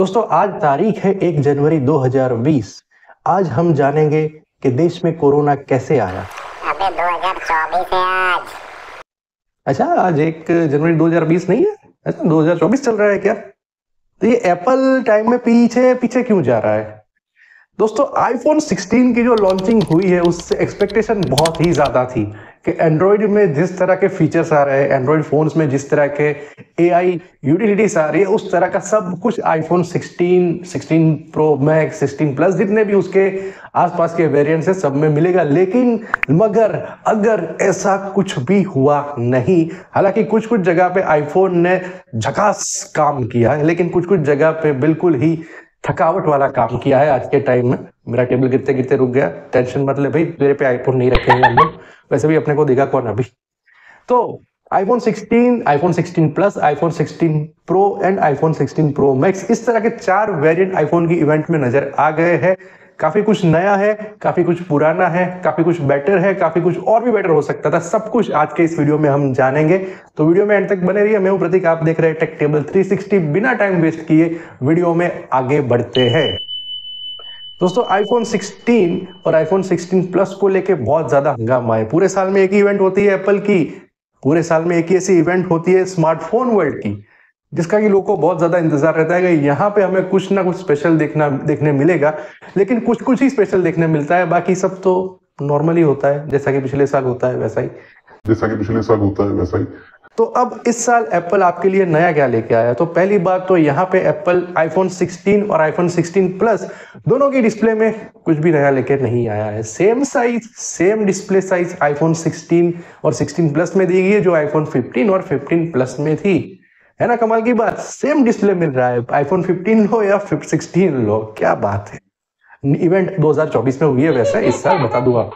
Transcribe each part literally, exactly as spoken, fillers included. दोस्तों आज तारीख है एक जनवरी दो हज़ार बीस। आज हम जानेंगे कि देश में कोरोना कैसे आया। अबे दो हज़ार चौबीस है आज। अच्छा आज एक जनवरी दो हज़ार बीस नहीं है, अच्छा दो हज़ार चौबीस चल रहा है क्या? तो ये एप्पल टाइम में पीछे पीछे क्यों जा रहा है? दोस्तों आईफोन सोलह की जो लॉन्चिंग हुई है उससे एक्सपेक्टेशन बहुत ही ज्यादा थी कि एंड्रॉयड में जिस तरह के फीचर्स आ रहे हैं, एंड्रॉयड फोन्स में जिस तरह के एआई यूटिलिटीज आ रही है, उस तरह का सब कुछ आईफोन सोलह, सोलह प्रो मैक्स, सोलह प्लस जितने भी उसके आसपास के वेरिएंट्स हैं सब में मिलेगा। लेकिन मगर अगर ऐसा कुछ भी हुआ नहीं। हालांकि कुछ कुछ जगह पे आईफोन ने झकास काम किया है, लेकिन कुछ कुछ जगह पे बिल्कुल ही थकावट वाला काम किया है आज के टाइम में। मेरा टेबल गिरते गिरते रुक गया, टेंशन मत ले भाई, मेरे पे आईफोन नहीं रखेंगे हम लोग, वैसे भी अपने को देगा कौन अभी। तो आईफोन सोलह, आईफोन सोलह प्लस, आईफोन सोलह प्रो एंड आईफोन सोलह प्रो मैक्स इस तरह के चार वेरिएंट आईफोन की इवेंट में नजर आ गए हैं। काफी कुछ नया है, काफी कुछ पुराना है, काफी कुछ बेटर है, काफी कुछ और भी बेटर हो सकता था। सब कुछ आज के इस वीडियो में हम जानेंगे, तो वीडियो में एंड तक बने रहिए। मैं हूं प्रतीक, आप देख रहे हैं टेक टेबल थ्री सिक्सटी। बिना टाइम वेस्ट किए वीडियो में आगे बढ़ते हैं। दोस्तों आईफोन सोलह और आईफोन सोलह प्लस को लेके बहुत ज्यादा हंगामा है। पूरे साल में एक ही इवेंट होती है एप्पल की, पूरे साल में एक ही ऐसी इवेंट होती है स्मार्टफोन वर्ल्ड की, जिसका कि लोगों को बहुत ज्यादा इंतजार रहता है कि यहाँ पे हमें कुछ ना कुछ स्पेशल देखना देखने मिलेगा। लेकिन कुछ कुछ ही स्पेशल देखने मिलता है, बाकी सब तो नॉर्मली होता है, जैसा कि पिछले साल होता है वैसा ही जैसा कि पिछले साल होता है वैसा ही तो अब इस साल एप्पल आपके लिए नया क्या लेके आया? तो पहली बात तो यहाँ पे एप्पल आईफोन सोलह और आईफोन सोलह प्लस दोनों की डिस्प्ले में कुछ भी नया लेके नहीं आया है। Same size, same display size iPhone सोलह और सोलह प्लस में दी गई है जो आईफोन पंद्रह और पंद्रह प्लस में थी। है ना कमाल की बात, सेम डिस्प्ले मिल रहा है, आईफोन पंद्रह लो या सोलह लो, क्या बात है। इवेंट दो हज़ार चौबीस में हुई है वैसा इस साल, बता दूं आप।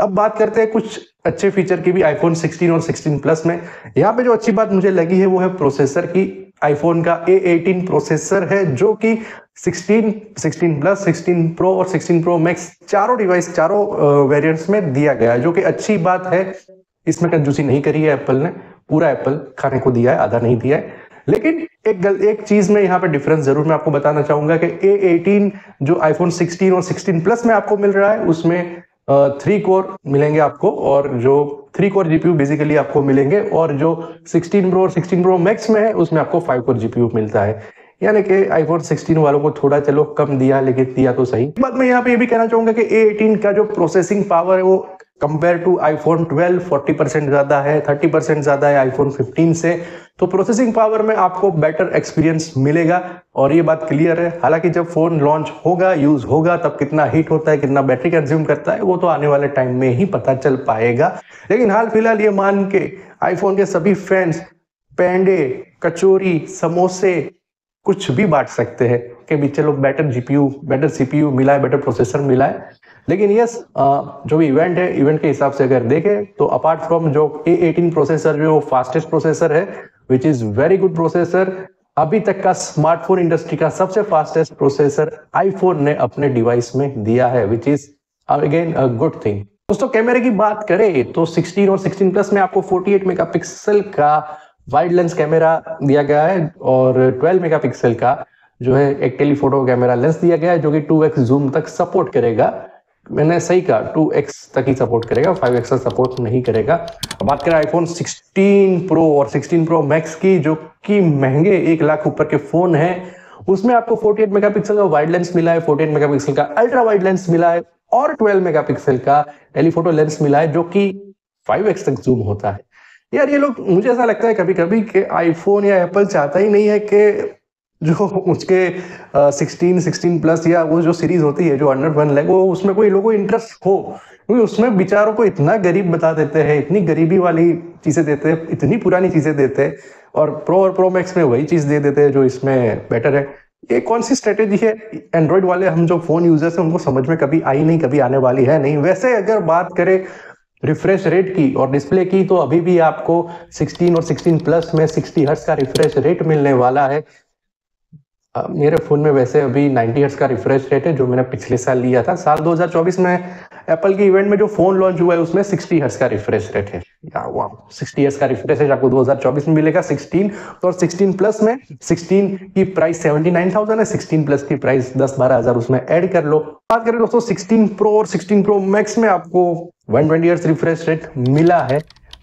अब बात करते हैं कुछ अच्छे फीचर की भी आईफोन सोलह और सोलह प्लस में। यहाँ पे जो अच्छी बात मुझे लगी है वो है प्रोसेसर की। आईफोन का ए अठारह प्रोसेसर है जो कि सोलह, सोलह प्लस, सोलह प्रो और सोलह प्रो मैक्स चारों डिवाइस, चारों वेरिएंट्स में दिया गया है, जो कि अच्छी बात है। इसमें कंजूसी नहीं करी है एप्पल ने, पूरा एप्पल खाने को दिया है, आधा नहीं दिया है। लेकिन एक गल, एक चीज में यहाँ पे डिफरेंस जरूर मैं आपको बताना चाहूंगा कि ए अठारह जो आईफोन सोलह और सोलह प्लस में आपको मिल रहा है उसमें थ्री कोर मिलेंगे आपको, और जो थ्री कोर जीपीयू बेसिकली आपको मिलेंगे, और जो सोलह प्रो और सोलह प्रो मैक्स में है उसमें आपको फाइव कोर जीपीयू मिलता है। यानी कि आईफोन सोलह वालों को थोड़ा चलो कम दिया, लेकिन दिया तो सही। बाद में यहाँ पे ये भी कहना चाहूंगा कि ए अठारह का जो प्रोसेसिंग पावर है वो कंपेयर टू आईफोन ट्वेल्व चालीस परसेंट ज्यादा है, तीस परसेंट ज्यादा है आईफोन पंद्रह से। तो प्रोसेसिंग पावर में आपको बेटर एक्सपीरियंस मिलेगा, और ये बात क्लियर है। हालांकि जब फोन लॉन्च होगा, यूज होगा, तब कितना हीट होता है, कितना बैटरी कंज्यूम करता है, वो तो आने वाले टाइम में ही पता चल पाएगा। लेकिन हाल फिलहाल ये मान के आईफोन के सभी फैंस पेंडे, कचौरी, समोसे कुछ भी बांट सकते हैं कि भी चलो बेटर जीपीयू, बेटर सीपीयू मिला है, बेटर प्रोसेसर मिला है। लेकिन यस, जो भी इवेंट है, इवेंट के हिसाब से अगर देखें तो अपार्ट फ्रॉम जो ए अठारह प्रोसेसर जो फास्टेस्ट प्रोसेसर है, which is very good processor, अभी तक का स्मार्टफोन इंडस्ट्री का सबसे फास्टेस्ट प्रोसेसर आईफोन ने अपने डिवाइस में दिया है, which is again a good thing. दोस्तों कैमरे की बात करें तो सोलह और सोलह प्लस में आपको अड़तालीस मेगापिक्सल का वाइड लेंस कैमरा दिया गया है, और बारह मेगापिक्सल का जो है एक टेलीफोटो कैमरा लेंस दिया गया है जो कि टू एक्स जूम तक सपोर्ट करेगा। मैंने सही कहा, टू एक्स तक ही सपोर्ट करेगा, फाइव एक्स का सपोर्ट नहीं करेगा। अब बात करें आईफोन सोलह प्रो और सोलह प्रो मैक्स की, जो कि महंगे एक लाख ऊपर के फोन हैं, उसमें आपको अड़तालीस मेगापिक्सल का वाइड लेंस मिला है, अड़तालीस मेगापिक्सल का अल्ट्रा वाइड लेंस मिला है, और बारह मेगापिक्सल का टेलीफोटो लेंस मिला है जो कि फाइव एक्स तक जूम होता है। यार ये लोग, मुझे ऐसा लगता है कभी कभी कि आईफोन या एप्पल चाहता ही नहीं है कि जो उसके सोलह, सोलह प्लस या वो जो सीरीज होती है जो अंडर वन लैक, वो उसमें कोई लोगों को इंटरेस्ट हो, क्योंकि उसमें बेचारों को इतना गरीब बता देते हैं, इतनी गरीबी वाली चीज़ें देते हैं, इतनी पुरानी चीज़ें देते हैं, और प्रो और प्रो मैक्स में वही चीज़ दे देते हैं जो इसमें बेटर है। ये कौन सी स्ट्रेटेजी है? एंड्रॉयड वाले हम जो फ़ोन यूजर्स हैं उनको समझ में कभी आई नहीं, कभी आने वाली है नहीं। वैसे अगर बात करें रिफ्रेश रेट की और डिस्प्ले की, तो अभी भी आपको सोलह और सोलह प्लस में साठ हर्ट्ज का रिफ्रेश रेट मिलने वाला है। Uh, मेरे फ़ोन में वैसे अभी नब्बे हर्ट्ज़ का रिफ्रेश रेट है जो मैंने पिछले साल लिया था। साल दो हज़ार चौबीस में एप्पल के इवेंट में जो फ़ोन लॉन्च हुआ है उसमें साठ हर्ट्ज़ का रिफ्रेश रेट है। या वाह, साठ हर्ट्ज़ का रिफ्रेश रेट आपको दो हज़ार चौबीस में मिलेगा सोलह और सोलह प्लस में। सोलह की प्राइस उन्यासी हज़ार है, सोलह प्लस की प्राइस दस बारह हज़ार उसमें ऐड कर लो। बात करें दोस्तों सोलह प्रो और सोलह प्रो मैक्स में आपको एक सौ बीस हर्ट्ज़ रिफ्रेश रेट मिला है।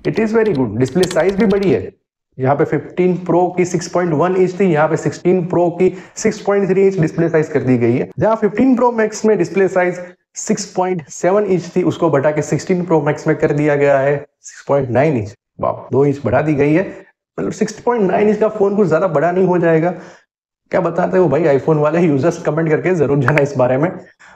It is very good. Display size भी बड़ी है, यहाँ पे पंद्रह प्रो की छह पॉइंट एक इंच थी, यहाँ पे सोलह प्रो की छह पॉइंट तीन इंच डिस्प्ले साइज कर दी गई है। जहाँ पंद्रह प्रो मैक्स में डिस्प्ले साइज छह पॉइंट सात इंच थी, उसको बढ़ा के सोलह प्रो मैक्स में कर दिया गया है छह पॉइंट नौ इंच। वाह, दो इंच बढ़ा दी गई है। मतलब छह पॉइंट नौ इंच का फोन कुछ ज्यादा बड़ा नहीं हो जाएगा। क्या बताते हो भाई आईफोन वाले यूजर्स, कमेंट करके जरूर जाना इस बारे में।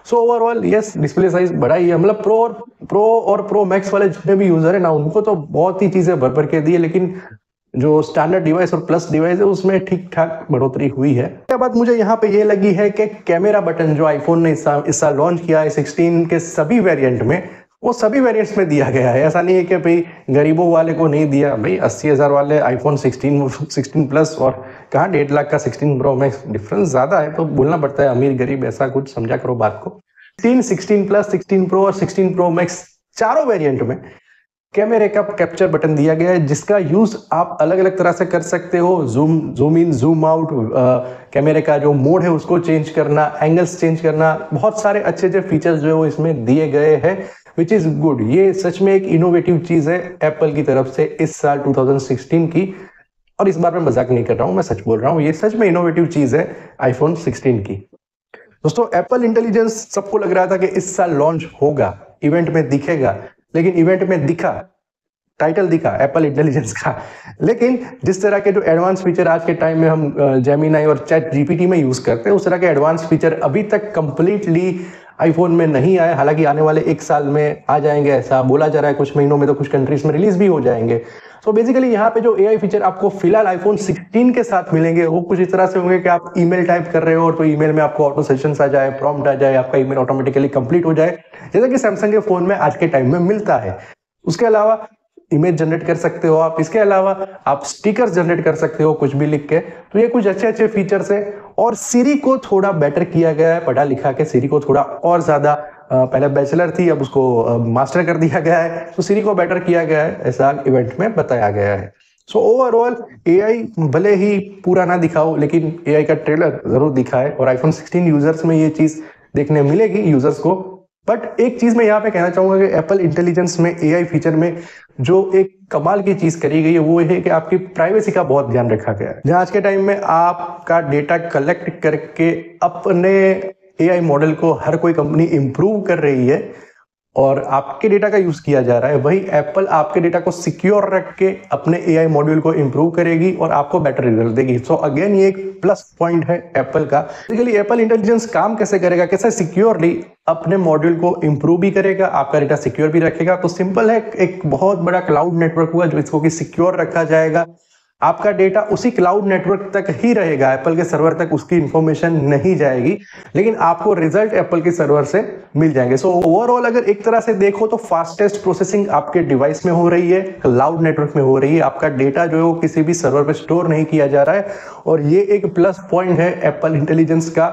So overall yes, display size बड़ा ही है। मतलब प्रो और प्रो और प्रो मैक्स वाले जितने भी यूजर है ना, उनको तो बहुत ही चीजें भर भर के दी है, लेकिन जो स्टैंडर्ड डिवाइस और प्लस डिवाइस है उसमें ठीक ठाक बढ़ोतरी हुई है। क्या बात मुझे यहाँ पे ये लगी है कि कैमरा बटन जो आईफोन ने इस साल इस साल लॉन्च किया है सोलह के सभी वेरिएंट में, वो सभी वेरिएंट्स में दिया गया है। ऐसा नहीं है कि भाई गरीबों वाले को नहीं दिया। भाई अस्सी हज़ार वाले आईफोन सोलह सोलह प्लस और कहाँ डेढ़ लाख का सोलह प्रो मैक्स, डिफरेंस ज़्यादा है। तो बोलना पड़ता है अमीर गरीब, ऐसा कुछ समझा करो बात को। सोलह सोलह प्लस सोलह प्रो और सोलह प्रो मैक्स चारों वेरियंट में कैमरे का कैप्चर बटन दिया गया है, जिसका यूज आप अलग अलग तरह से कर सकते हो। Zoom zoom in zoom out, कैमरे का जो मोड है उसको चेंज करना, एंगल्स चेंज करना, बहुत सारे अच्छे अच्छे फीचर्स जो है वो इसमें दिए गए हैं, विच इज़ गुड। ये सच में एक इनोवेटिव चीज़ है एप्पल की तरफ से इस साल दो हज़ार सोलह की, और इस बार मैं मजाक नहीं कर रहा हूँ, मैं सच बोल रहा हूँ। ये सच में इनोवेटिव चीज़ है आईफोन सोलह की। दोस्तों एप्पल इंटेलिजेंस सबको लग रहा था कि इस साल लॉन्च होगा, इवेंट में दिखेगा, लेकिन इवेंट में दिखा, टाइटल दिखा एप्पल इंटेलिजेंस का, लेकिन जिस तरह के जो एडवांस फीचर आज के टाइम में हम जेमिनाई और चैट जीपीटी में यूज करते हैं, उस तरह के एडवांस फीचर अभी तक कंप्लीटली आईफोन में नहीं आए। हालांकि आने वाले एक साल में आ जाएंगे ऐसा बोला जा रहा है, कुछ महीनों में तो कुछ कंट्रीज में रिलीज भी हो जाएंगे। तो बेसिकली यहाँ पे जो एआई फीचर आपको फिलहाल आईफोन सोलह के साथ मिलेंगे वो कुछ इस तरह से होंगे कि आप ईमेल टाइप कर रहे हो तो ईमेल में आपको ऑटो सेशंस आ जाए, प्रॉम्प्ट आ जाए, आपका ईमेल ऑटोमेटिकली कंप्लीट हो जाए, जैसा कि सैमसंग के फोन में आज के टाइम में मिलता है। उसके अलावा इमेज जनरेट कर सकते हो आप, इसके अलावा आप स्टिकर्स जनरेट कर सकते हो कुछ भी लिख के। तो ये कुछ अच्छे अच्छे फीचर्स हैं। और सीरी को थोड़ा बेटर किया गया है, पढ़ा लिखा के सीरी को थोड़ा और ज़्यादा, पहले बैचलर थी अब उसको मास्टर कर दिया गया है, तो सीरी को बेटर किया गया है ऐसा इवेंट में बताया गया है। सो ओवरऑल एआई भले ही पूरा ना दिखाओ, लेकिन एआई का ट्रेलर जरूर दिखाए, और आईफोन सोलह यूजर्स में ये चीज़ देखने मिलेगी यूजर्स को। बट एक चीज़ मैं यहाँ पे कहना चाहूँगा कि एप्पल इंटेलिजेंस में एआई फीचर में जो एक कमाल की चीज़ करी गई है वो है कि आपकी प्राइवेसी का बहुत ध्यान रखा गया है। जहाँ आज के टाइम में आपका डेटा कलेक्ट करके अपने एआई मॉडल को हर कोई कंपनी इम्प्रूव कर रही है और आपके डेटा का यूज़ किया जा रहा है, वही एप्पल आपके डेटा को सिक्योर रख के अपने एआई मॉड्यूल को इम्प्रूव करेगी और आपको बेटर रिजल्ट देगी। सो अगेन ये एक प्लस पॉइंट है एप्पल का। बेसिकली एप्पल इंटेलिजेंस काम कैसे करेगा, कैसे सिक्योरली अपने मॉड्यूल को इम्प्रूव भी करेगा, आपका डेटा सिक्योर भी रखेगा। तो सिंपल है, एक बहुत बड़ा क्लाउड नेटवर्क हुआ जो इसको कि सिक्योर रखा जाएगा। आपका डेटा उसी क्लाउड नेटवर्क तक ही रहेगा, एप्पल के सर्वर तक उसकी इंफॉर्मेशन नहीं जाएगी, लेकिन आपको रिजल्ट एप्पल के सर्वर से मिल जाएंगे। सो ओवरऑल अगर एक तरह से देखो तो फास्टेस्ट प्रोसेसिंग आपके डिवाइस में हो रही है, क्लाउड नेटवर्क में हो रही है, आपका डेटा जो है वो किसी भी सर्वर पे स्टोर नहीं किया जा रहा है, और ये एक प्लस पॉइंट है एप्पल इंटेलिजेंस का।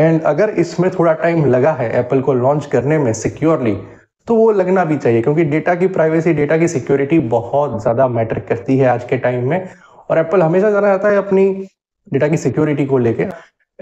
एंड अगर इसमें थोड़ा टाइम लगा है एप्पल को लॉन्च करने में सिक्योरली, तो वो लगना भी चाहिए, क्योंकि डेटा की प्राइवेसी, डेटा की सिक्योरिटी बहुत ज़्यादा मैटर करती है आज के टाइम में, और एप्पल हमेशा जाना जाता है अपनी डेटा की सिक्योरिटी को लेके।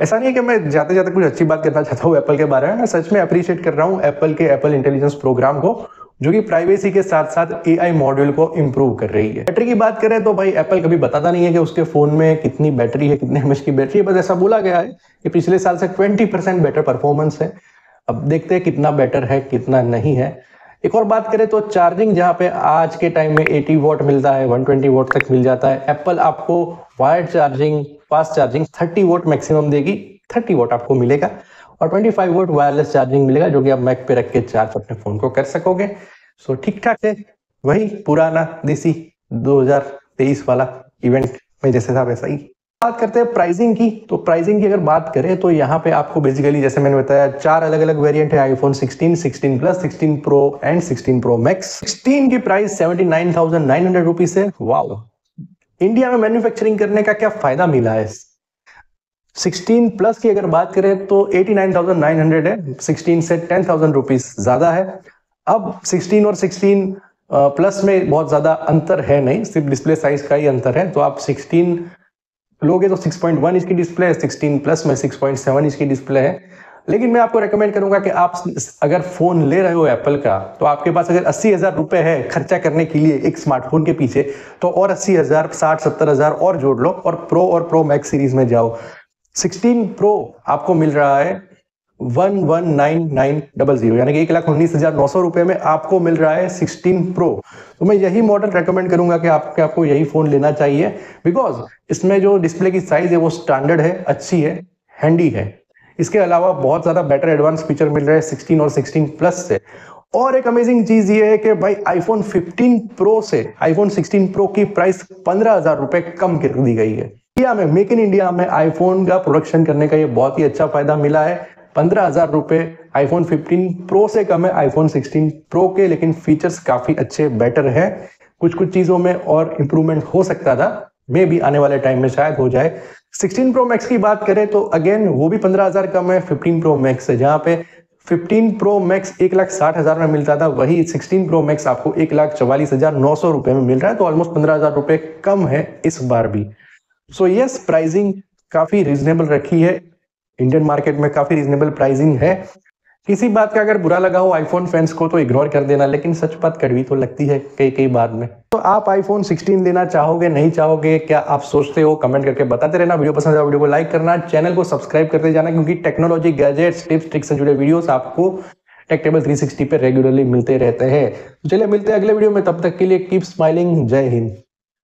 ऐसा नहीं है कि मैं जाते जाते कुछ अच्छी बात करना चाहता हूँ एप्पल के बारे में, मैं सच में अप्रिशिएट कर रहा हूँ एप्पल के एप्पल इंटेलिजेंस प्रोग्राम को, जो कि प्राइवेसी के साथ साथ एआई मॉड्यूल को इम्प्रूव कर रही है। बैटरी की बात करें तो भाई एप्पल कभी बताता नहीं है कि उसके फ़ोन में कितनी बैटरी है, कितने एमएच की बैटरी है, बस ऐसा बोला गया है कि पिछले साल से ट्वेंटी परसेंट बेटर परफॉर्मेंस है। अब देखते हैं कितना बेटर है कितना नहीं है। एक और बात करें तो चार्जिंग, जहाँ पे आज के टाइम में अस्सी वॉट मिलता है, एक सौ बीस वॉट तक मिल जाता है, एप्पल आपको वायर्ड चार्जिंग, फास्ट चार्जिंग तीस वॉट मैक्सिमम देगी, तीस वॉट आपको मिलेगा, और पच्चीस वॉट वायरलेस चार्जिंग मिलेगा जो कि आप मैक पे रख के चार्ज अपने फ़ोन को कर सकोगे। सो ठीक ठाक है, वही पुराना देसी दो हज़ार तेईस वाला इवेंट में जैसे था वैसा ही। बात करते हैं प्राइसिंग की, तो प्राइसिंग की अगर बात करें तो यहाँ पे आपको बेसिकली जैसे मैंने बताया चार अलग अलग वेरिएंट है आईफोन सोलह, सोलह प्लस, सोलह प्रो एंड सोलह प्रो मैक्स। सोलह की प्राइस उन्यासी हज़ार नौ सौ रुपीस है। वाओ, इंडिया में मैन्युफैक्चरिंग करने का क्या फायदा मिला है, सिक्सटीन प्लस की अगर बात करें तो eighty nine thousand nine hundred है, सिक्सटीन से टेन थाउजेंड रुपीज ज्यादा है। अब सिक्सटीन और सिक्सटीन प्लस में बहुत ज्यादा अंतर है नहीं, सिर्फ डिस्प्ले साइज का ही अंतर है। तो आप सिक्सटीन लोगे तो सिक्स पॉइंट वन इंच की डिस्प्ले है, सिक्सटीन प्लस में सिक्स पॉइंट सेवन इंच की डिस्प्ले है। लेकिन मैं आपको रेकमेंड करूंगा कि आप अगर फोन ले रहे हो एप्पल का, तो आपके पास अगर अस्सी हजार रुपए है खर्चा करने के लिए एक स्मार्टफोन के पीछे, तो और अस्सी हजार साठ सत्तर हजार और जोड़ लो और प्रो और प्रो मैक्स सीरीज में जाओ। सिक्सटीन प्रो आपको मिल रहा है one one nine nine zero zero, यानी कि एक लाख उन्नीस हजार नौ सौ रुपए में आपको मिल रहा है सिक्सटीन प्रो। तो मैं यही मॉडल रेकमेंड करूंगा कि आपके आपको यही फोन लेना चाहिए, बिकॉज इसमें जो डिस्प्ले की साइज है वो स्टैंडर्ड है, अच्छी है, हैंडी है। इसके अलावा बहुत ज्यादा बेटर एडवांस फीचर मिल रहे हैं सिक्सटीन और सिक्सटीन प्लस से। और एक अमेजिंग चीज ये है कि भाई आईफोन फिफ्टीन प्रो से आईफोन सिक्सटीन प्रो की प्राइस पंद्रह हजार रुपए कम कर दी गई है। इंडिया में, मेक इन इंडिया में आईफोन का प्रोडक्शन करने का ये बहुत ही अच्छा फायदा मिला है। पंद्रह हजार रुपए आईफोन फिफ्टीन प्रो से कम है आईफोन सिक्सटीन प्रो के, लेकिन फीचर्स काफी अच्छे बेटर हैं। कुछ कुछ चीजों में और इम्प्रूवमेंट हो सकता था, मे भी आने वाले टाइम में शायद हो जाए। सिक्सटीन प्रो मैक्स की बात करें तो अगेन वो भी पंद्रह हजार कम है फिफ्टीन प्रो मैक्स से। जहाँ पे फिफ्टीन प्रो मैक्स एक लाख साठ हजार में मिलता था, वही सिक्सटीन प्रो मैक्स आपको एक लाख चवालीस हजार नौ सौ रुपए में मिल रहा है। तो ऑलमोस्ट पंद्रह हजार रुपए कम है इस बार भी। सो यस, प्राइसिंग काफी रीजनेबल रखी है, इंडियन मार्केट में काफी रीजनेबल प्राइसिंग है। किसी बात का अगर बुरा लगा हो आईफोन फैंस को तो इग्नोर कर देना, लेकिन सच बात कड़वी तो लगती है कई कई बात में। तो आप आईफोन सिक्सटीन लेना चाहोगे नहीं चाहोगे, क्या आप सोचते हो, कमेंट करके बताते रहना। वीडियो पसंद आया वीडियो को लाइक करना, चैनल को सब्सक्राइब करते जाना, क्योंकि टेक्नोलॉजी, गैजेट्स, टिप्स, ट्रिक्स से जुड़े वीडियोस आपको टेक टेबल थ्री सिक्सटी पे रेगुलरली मिलते रहते हैं। चलिए मिलते हैं अगले वीडियो में, तब तक के लिए कीप स्माइलिंग। जय हिंद।